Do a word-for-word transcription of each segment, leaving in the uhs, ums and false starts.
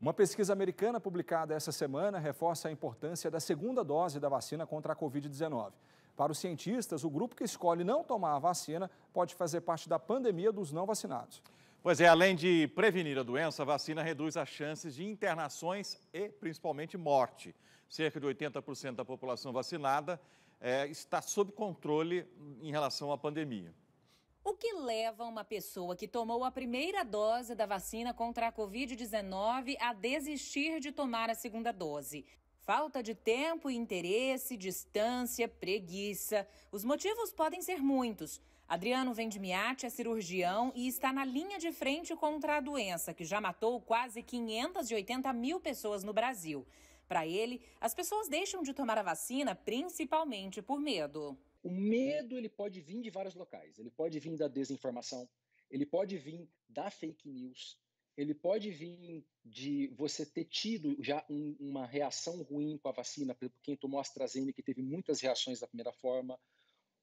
Uma pesquisa americana publicada essa semana reforça a importância da segunda dose da vacina contra a covid dezenove. Para os cientistas, o grupo que escolhe não tomar a vacina pode fazer parte da pandemia dos não vacinados. Pois é, além de prevenir a doença, a vacina reduz as chances de internações e, principalmente, morte. Cerca de oitenta por cento da população vacinada é, está sob controle em relação à pandemia. O que leva uma pessoa que tomou a primeira dose da vacina contra a covid dezenove a desistir de tomar a segunda dose? Falta de tempo, interesse, distância, preguiça. Os motivos podem ser muitos. Adriano Vendmiatti é cirurgião e está na linha de frente contra a doença, que já matou quase quinhentas e oitenta mil pessoas no Brasil. Para ele, as pessoas deixam de tomar a vacina principalmente por medo. O medo ele pode vir de vários locais, ele pode vir da desinformação, ele pode vir da fake news, ele pode vir de você ter tido já um, uma reação ruim com a vacina, por quem tomou AstraZeneca que teve muitas reações da primeira forma,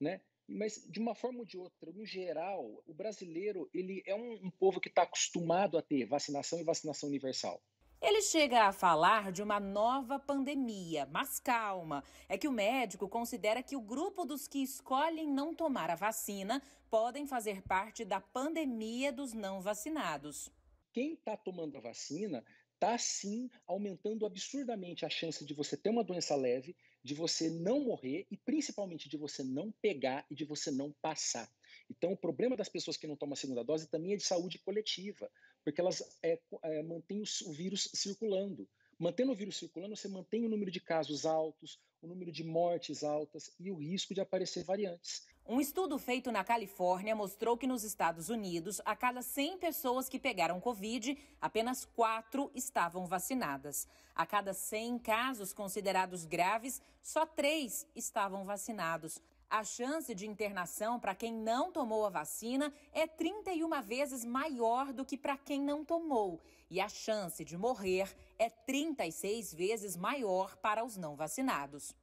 né? Mas de uma forma ou de outra, no geral, o brasileiro ele é um, um povo que está acostumado a ter vacinação e vacinação universal. Ele chega a falar de uma nova pandemia, mas calma, é que o médico considera que o grupo dos que escolhem não tomar a vacina podem fazer parte da pandemia dos não vacinados. Quem está tomando a vacina está sim aumentando absurdamente a chance de você ter uma doença leve, de você não morrer e principalmente de você não pegar e de você não passar. Então, o problema das pessoas que não tomam a segunda dose também é de saúde coletiva, porque elas é, é, mantêm o vírus circulando. Mantendo o vírus circulando, você mantém o número de casos altos, o número de mortes altas e o risco de aparecer variantes. Um estudo feito na Califórnia mostrou que nos Estados Unidos, a cada cem pessoas que pegaram Covid, apenas quatro estavam vacinadas. A cada cem casos considerados graves, só três estavam vacinados. A chance de internação para quem não tomou a vacina é trinta e uma vezes maior do que para quem não tomou. E a chance de morrer é trinta e seis vezes maior para os não vacinados.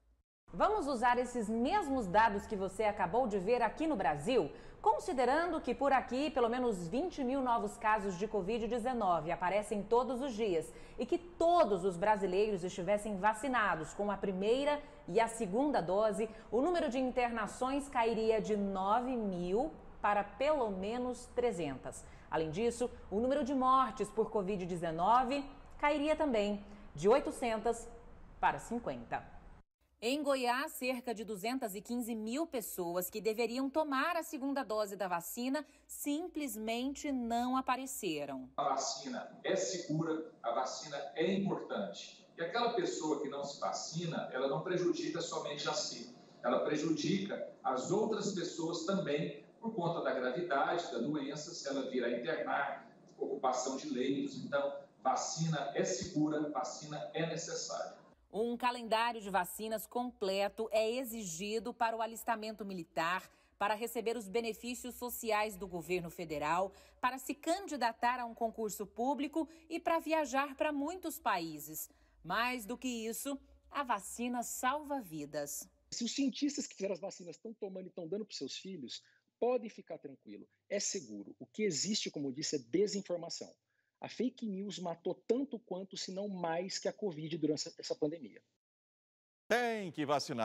Vamos usar esses mesmos dados que você acabou de ver aqui no Brasil? Considerando que por aqui pelo menos vinte mil novos casos de covid dezenove aparecem todos os dias e que todos os brasileiros estivessem vacinados com a primeira e a segunda dose, o número de internações cairia de nove mil para pelo menos trezentas. Além disso, o número de mortes por covid dezenove cairia também de oitocentas para cinquenta. Em Goiás, cerca de duzentas e quinze mil pessoas que deveriam tomar a segunda dose da vacina simplesmente não apareceram. A vacina é segura, a vacina é importante. E aquela pessoa que não se vacina, ela não prejudica somente a si, ela prejudica as outras pessoas também por conta da gravidade da doença, se ela vir a internar, ocupação de leitos. Então, vacina é segura, vacina é necessária. Um calendário de vacinas completo é exigido para o alistamento militar, para receber os benefícios sociais do governo federal, para se candidatar a um concurso público e para viajar para muitos países. Mais do que isso, a vacina salva vidas. Se os cientistas que fizeram as vacinas estão tomando e estão dando para os seus filhos, podem ficar tranquilos, é seguro. O que existe, como eu disse, é desinformação. A fake news matou tanto quanto, se não mais, que a Covid durante essa pandemia. Tem que vacinar.